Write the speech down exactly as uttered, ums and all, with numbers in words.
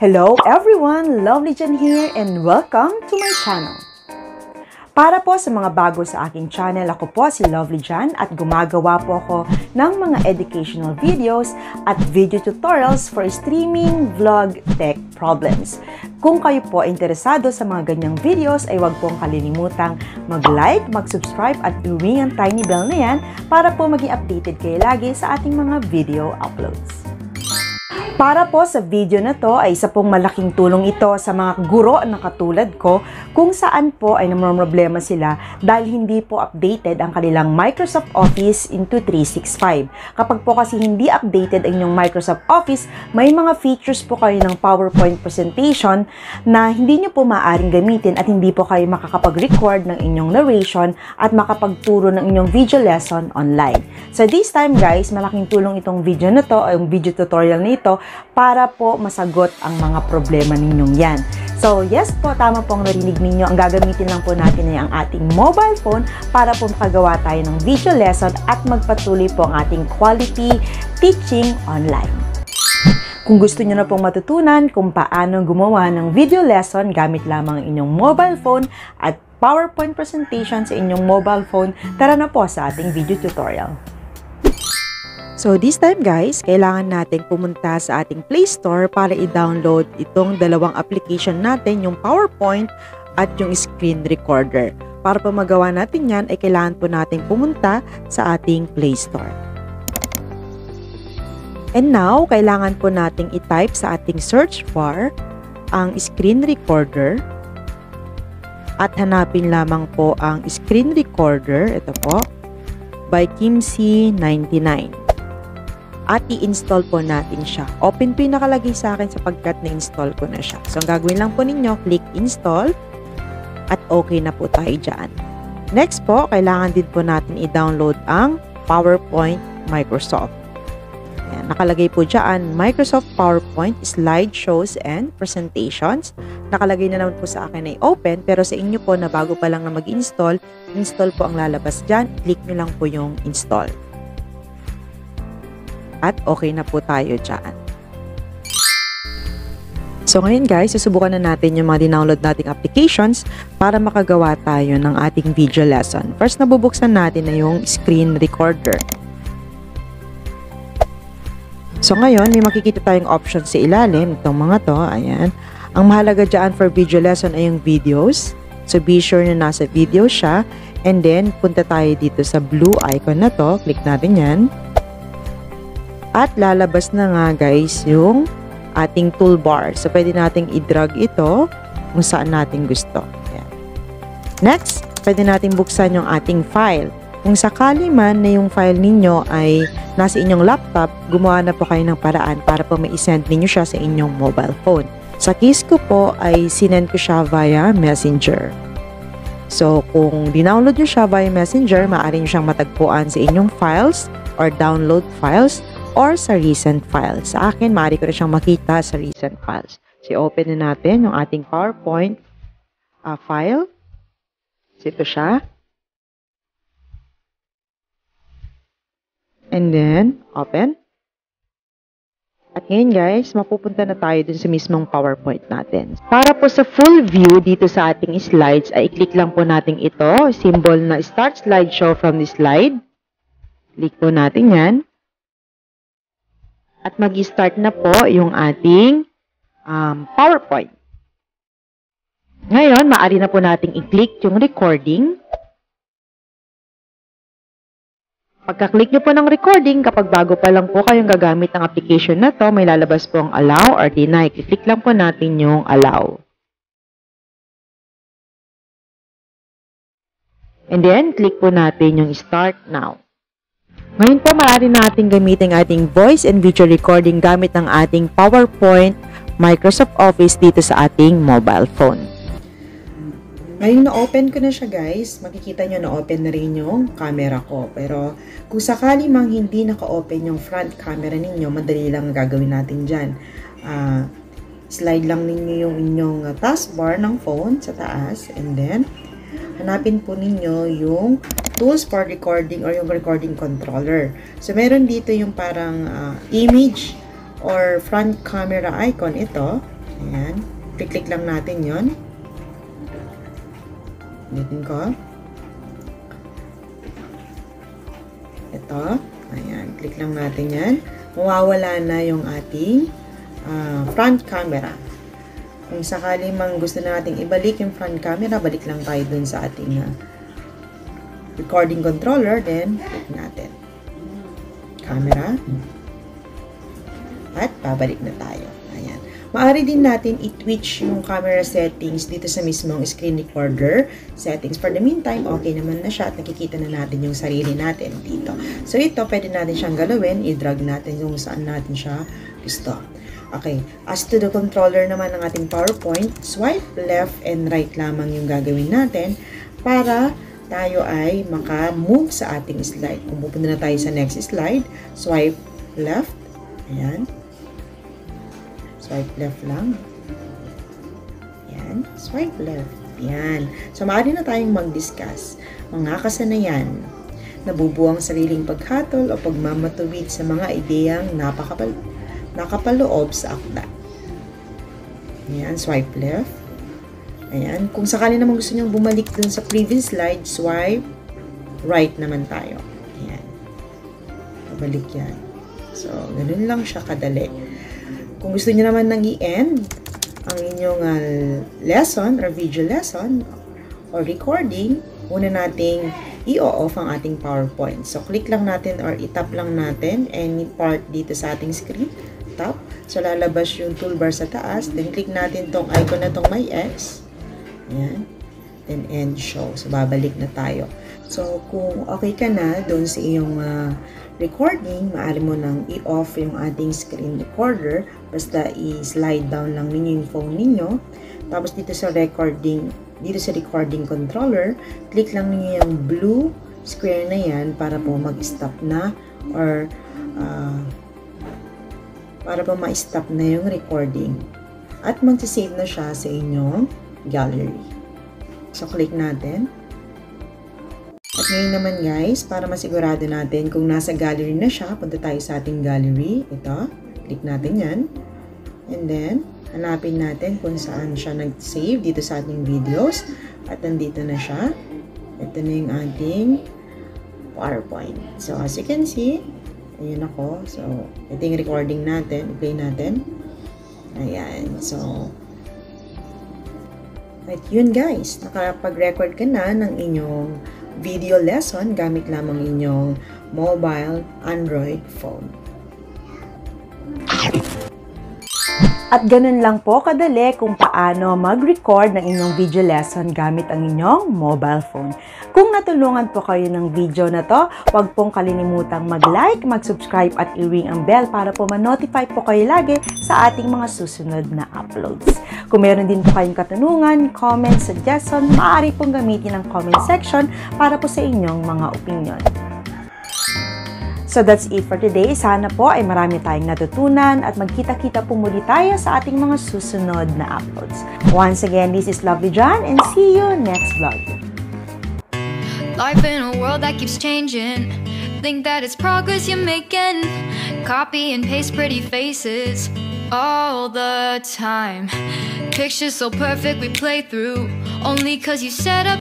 Hello everyone! Lovely Jan here and welcome to my channel! Para po sa mga bago sa aking channel, ako po si Lovely Jan at gumagawa po ako ng mga educational videos at video tutorials for streaming, vlog, tech problems. Kung kayo po interesado sa mga ganyang videos ay huwag pong kalilimutang mag-like, mag-subscribe at i-ring ang tiny bell na yan para po maging updated kayo lagi sa ating mga video uploads. Para po sa video na to ay isa pong malaking tulong ito sa mga guro na katulad ko kung saan po ay namomroblema sila dahil hindi po updated ang kanilang Microsoft Office into three sixty-five. Kapag po kasi hindi updated ang inyong Microsoft Office, may mga features po kayo ng PowerPoint presentation na hindi nyo po maaaring gamitin at hindi po kayo makakapag-record ng inyong narration at makapagturo ng inyong video lesson online. So this time guys, malaking tulong itong video na to, yung video tutorial na ito, para po masagot ang mga problema ninyong yan. So yes po, tama pong narinig ninyo. Ang gagamitin lang po natin ay ang ating mobile phone para po makagawa tayo ng video lesson at magpatuloy po ang ating quality teaching online. Kung gusto nyo na pong matutunan kung paano gumawa ng video lesson gamit lamang inyong mobile phone at PowerPoint presentation sa inyong mobile phone, tara na po sa ating video tutorial. So this time guys, kailangan natin pumunta sa ating Play Store para i-download itong dalawang application natin, yung PowerPoint at yung Screen Recorder. Para pa magawa natin yan, ay kailangan po natin pumunta sa ating Play Store. And now, kailangan po natin i-type sa ating search bar ang Screen Recorder. At hanapin lamang po ang Screen Recorder, ito po, by Kim C ninety-nine. At i-install po natin siya. Open po yung nakalagay sa akin sapagkat na-install ko na siya. So, ang gagawin lang po ninyo, click install at okay na po tayo dyan. Next po, kailangan din po natin i-download ang PowerPoint Microsoft. Ayan, nakalagay po dyan, Microsoft PowerPoint Slideshows and Presentations. Nakalagay na naman po sa akin ay open, pero sa inyo po na bago pa lang na mag-install, install po ang lalabas dyan. Click nyo lang po yung install. At okay na po tayo dyan. So ngayon guys, susubukan na natin yung mga dinownload nating applications para makagawa tayo ng ating video lesson. First, nabubuksan natin na yung Screen Recorder. So ngayon, may makikita tayong options sa ilalim. Itong mga to, ayan. Ang mahalaga dyan for video lesson ay yung videos. So be sure na nasa video siya. And then, punta tayo dito sa blue icon na to. Click natin yan. At lalabas na nga guys yung ating toolbar. So pwede nating i-drag ito kung saan natin gusto. Ayan. Next, pwede nating buksan yung ating file. Kung sakali man na yung file ninyo ay nasa inyong laptop, gumawa na po kayo ng paraan para po ma-send ninyo siya sa inyong mobile phone. Sa case ko po ay sinend ko siya via Messenger. So kung dinownload nyo siya via Messenger, maaari nyo siyang matagpuan sa inyong files or download files or sa recent files. Sa akin, maaari ko na siyang makita sa recent files. So, open na natin yung ating PowerPoint uh, file. So, ito siya. And then, open. At ngayon guys, mapupunta na tayo dun sa mismong PowerPoint natin. Para po sa full view dito sa ating slides, ay i-click lang po natin ito, symbol na Start Slideshow from the slide. Click po natin yan. At mag-start na po yung ating um, PowerPoint. Ngayon, maaari na po nating i-click yung recording. Pagka-click nyo po ng recording, kapag bago pa lang po kayong gagamit ng application na to, may lalabas po ang allow or deny. I-click lang po natin yung allow. And then, click po natin yung start now. Ngayon po, maaari natin gamitin ating voice and video recording gamit ng ating PowerPoint Microsoft Office dito sa ating mobile phone. Ngayon, na-open ko na siya guys. Makikita nyo na-open na rin yung camera ko. Pero kung sakali mang hindi naka-open yung front camera ninyo, madali lang gagawin natin dyan. Uh, slide lang ninyo yung inyong taskbar ng phone sa taas. And then, hanapin po ninyo yung tools for recording or yung recording controller. So, meron dito yung parang uh, image or front camera icon ito. Ayan. Click-click lang natin yon. Ulitin ko. Ito. Ayan. Click lang natin yan. Mawawala na yung ating uh, front camera. Kung sakali mang gusto nating ibalik yung front camera, balik lang tayo dun sa ating uh, recording controller. Then, click natin. Camera. At babalik na tayo. Ayan. Maaari din natin i-twitch yung camera settings dito sa mismong screen recorder settings. For the meantime, okay naman na siya at nakikita na natin yung sarili natin dito. So, ito, pwede natin siyang galawin. I-drag natin yung saan natin siya gusto. Okay. As to the controller naman ng ating PowerPoint, swipe left and right lamang yung gagawin natin para tayo ay maka-move sa ating slide. Kung pupunta na tayo sa next slide, swipe left. Ayan. Swipe left lang. Ayan. Swipe left. Ayan. So, maaari na tayong mag-discuss. Mga kasanayan, nabubuwang sariling paghatol o pagmamatuwid sa mga ideyang napakapal nakapaloob sa akda. Ayan. Swipe left. Ayan. Kung sakali naman gusto nyong bumalik dun sa previous slide, swipe right naman tayo. Ayan. Pabalik yan. So, ganun lang siya kadali. Kung gusto niyo naman nang i-end ang inyong uh, lesson or video lesson or recording, una nating i-off ang ating PowerPoint. So, click lang natin or itap lang natin any part dito sa ating screen. Tap. So, lalabas yung toolbar sa taas. Then, click natin tong icon na tong may X. Ayan. Then, end show. So, babalik na tayo. So, kung okay ka na doon sa iyong uh, recording, maaari mo nang i-off yung ating screen recorder. Basta i-slide down lang ninyo yung phone ninyo. Tapos dito sa recording, dito sa recording controller, click lang ninyo yung blue square na yan para po mag-stop na or uh, para po ma-stop na yung recording. At mag-save na siya sa inyong gallery. So, click natin. At ngayon naman guys, para masigurado natin kung nasa gallery na siya, punta tayo sa ating gallery. Ito, click natin yan. And then, hanapin natin kung saan siya nag-save dito sa ating videos. At nandito na siya. Ito na yung ating PowerPoint. So, as you can see, ayun ako. So, ito yung recording natin. I-play natin. Ayan. So, at yun guys, nakapag-record ka na ng inyong video lesson gamit lamang inyong mobile Android phone. At ganun lang po kadali kung paano mag-record ng inyong video lesson gamit ang inyong mobile phone. Kung natulungan po kayo ng video na to, huwag pong kalilimutang mag-like, mag-subscribe at i-ring ang bell para po ma-notify po kayo lagi sa ating mga susunod na uploads. Kung meron din po kayong katanungan, comment, suggestion, maaari pong gamitin ang comment section para po sa inyong mga opinion. So that's it for today. Sana po ay marami tayong natutunan at magkita-kita po muli tayo sa ating mga susunod na uploads. Once again, this is Lovely Jan and see you next vlog. Life in a world that keeps changing. Think that it's progress you're making. Copy and paste pretty faces all the time. Pictures so perfect we play through. Only 'cause you set up